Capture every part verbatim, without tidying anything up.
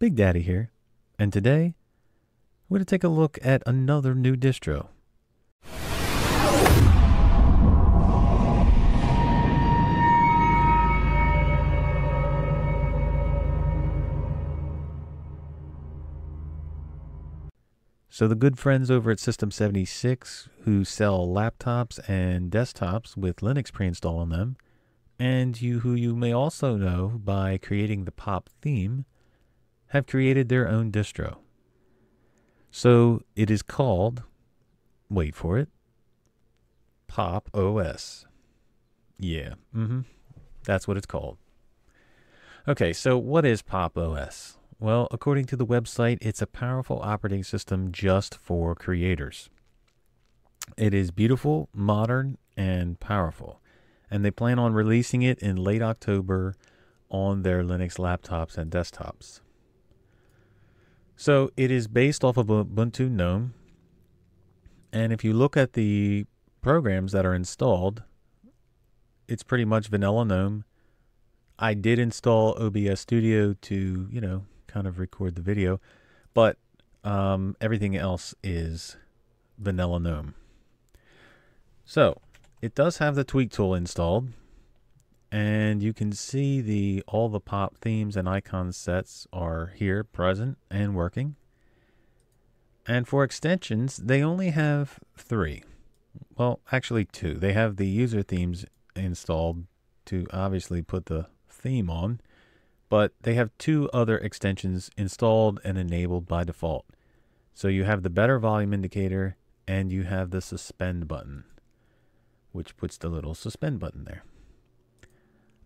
Big Daddy here, and today we're going to take a look at another new distro. So the good friends over at System seventy-six, who sell laptops and desktops with Linux pre-installed on them, and you who you may also know by creating the Pop! Theme, have created their own distro. So it is called, wait for it, Pop! O S. Yeah, mm-hmm, that's what it's called. Okay, so what is Pop! O S? Well, according to the website, it's a powerful operating system just for creators. It is beautiful, modern, and powerful, and they plan on releasing it in late October on their Linux laptops and desktops. So it is based off of Ubuntu GNOME, and if you look at the programs that are installed, it's pretty much vanilla GNOME. I did install O B S Studio to, you know, kind of record the video, but um, everything else is vanilla GNOME. So it does have the tweak tool installed, and you can see the all the Pop themes and icon sets are here, present and working. And for extensions, they only have three. Well, actually two. They have the user themes installed to obviously put the theme on, but they have two other extensions installed and enabled by default. So you have the better volume indicator, and you have the suspend button, which puts the little suspend button there.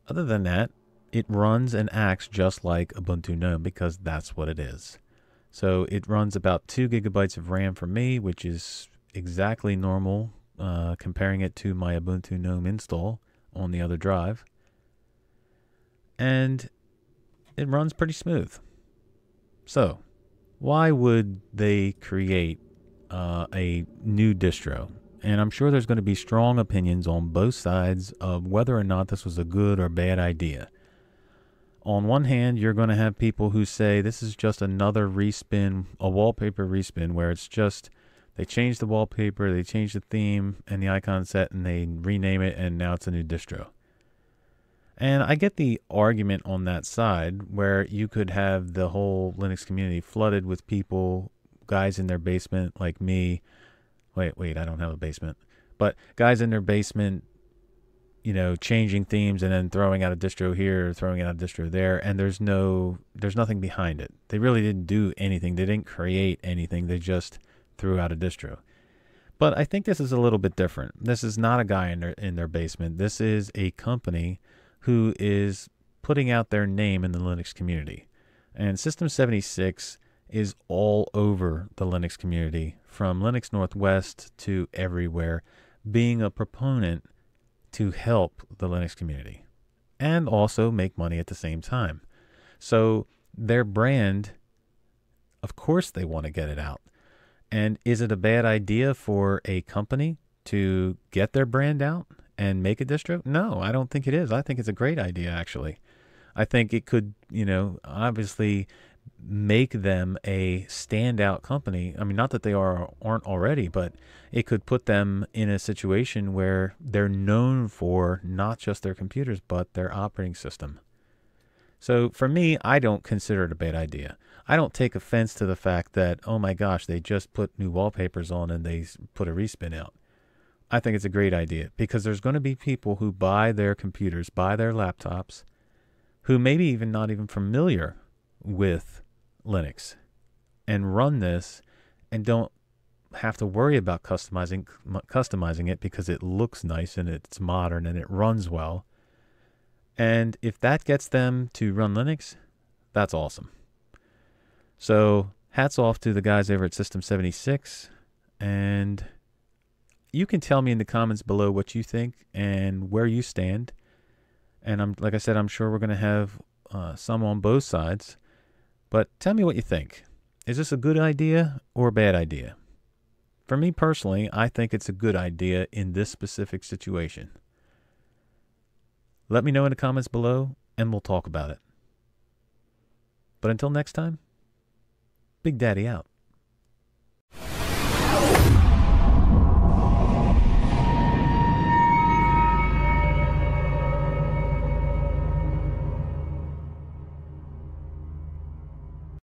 Other than that, it runs and acts just like Ubuntu GNOME because that's what it is. So it runs about two gigabytes of RAM for me, which is exactly normal, uh, comparing it to my Ubuntu GNOME install on the other drive. And it runs pretty smooth. So why would they create uh, a new distro? And I'm sure there's going to be strong opinions on both sides of whether or not this was a good or bad idea. On one hand, you're going to have people who say this is just another respin, a wallpaper respin, where it's just they change the wallpaper, they change the theme and the icon set, and they rename it, and now it's a new distro. And I get the argument on that side, where you could have the whole Linux community flooded with people, guys in their basement like me. Wait, wait, I don't have a basement. But guys in their basement, you know, changing themes and then throwing out a distro here, throwing out a distro there, and there's no, there's nothing behind it. They really didn't do anything. They didn't create anything. They just threw out a distro. But I think this is a little bit different. This is not a guy in their, in their basement. This is a company who is putting out their name in the Linux community. And System seventy-six is all over the Linux community, from Linux Northwest to everywhere, being a proponent to help the Linux community and also make money at the same time. So their brand, of course they want to get it out. And is it a bad idea for a company to get their brand out and make a distro? No, I don't think it is. I think it's a great idea, actually. I think it could, you know, obviously make them a standout company. I mean, not that they are aren't already, but it could put them in a situation where they're known for not just their computers, but their operating system. So for me, I don't consider it a bad idea. I don't take offense to the fact that, oh my gosh, they just put new wallpapers on and they put a respin out. I think it's a great idea, because there's going to be people who buy their computers, buy their laptops, who maybe even not even familiar with Linux, and run this and don't have to worry about customizing customizing it, because it looks nice and it's modern and it runs well. And if that gets them to run Linux, that's awesome. So hats off to the guys over at System seventy-six, and you can tell me in the comments below what you think and where you stand. And I'm like I said, I'm sure we're going to have uh, some on both sides. But tell me what you think. Is this a good idea or a bad idea? For me personally, I think it's a good idea in this specific situation. Let me know in the comments below, and we'll talk about it. But until next time, Big Daddy out.